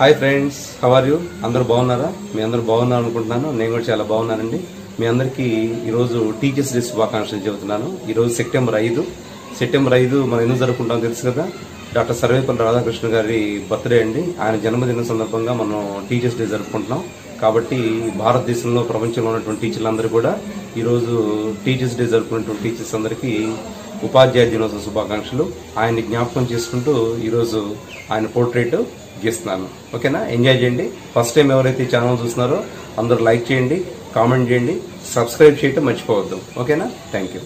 Hi friends, how are you? అందరూ బాగున్నారా? మీ అందరూ బాగున్నారు అనుకుంటున్నాను. నేను కూడా చాలా బాగున్నానండి. మీ అందరికీ ఈరోజు టీచర్స్ డే శుభాకాంక్షలు చెబుతున్నాను. ఈరోజు సెప్టెంబర్ 5 మనం ఎందుకు జరుపుకుంటామో తెలుసు కదా, డాక్టర్ సర్వేపల్లి రాధాకృష్ణ గారి బర్త్డే అండి. ఆయన జన్మదిన సందర్భంగా మనం టీచర్స్ డే జరుపుకుంటున్నాం. కాబట్టి భారతదేశంలో, ప్రపంచంలో ఉన్నటువంటి టీచర్లందరూ కూడా ఈరోజు టీచర్స్ డే జరుపుకున్నటువంటి టీచర్స్ అందరికీ ఉపాధ్యాయ దినోత్సవ శుభాకాంక్షలు. ఆయన్ని జ్ఞాపకం చేసుకుంటూ ఈరోజు ఆయన పోర్ట్రేట్ గీస్తున్నాను. ఓకేనా? ఎంజాయ్ చేయండి. ఫస్ట్ టైం ఎవరైతే ఛానల్ చూస్తున్నారో అందరూ లైక్ చేయండి, కామెంట్ చేయండి, సబ్స్క్రైబ్ చేయటం మర్చిపోవద్దు. ఓకేనా? Thank you.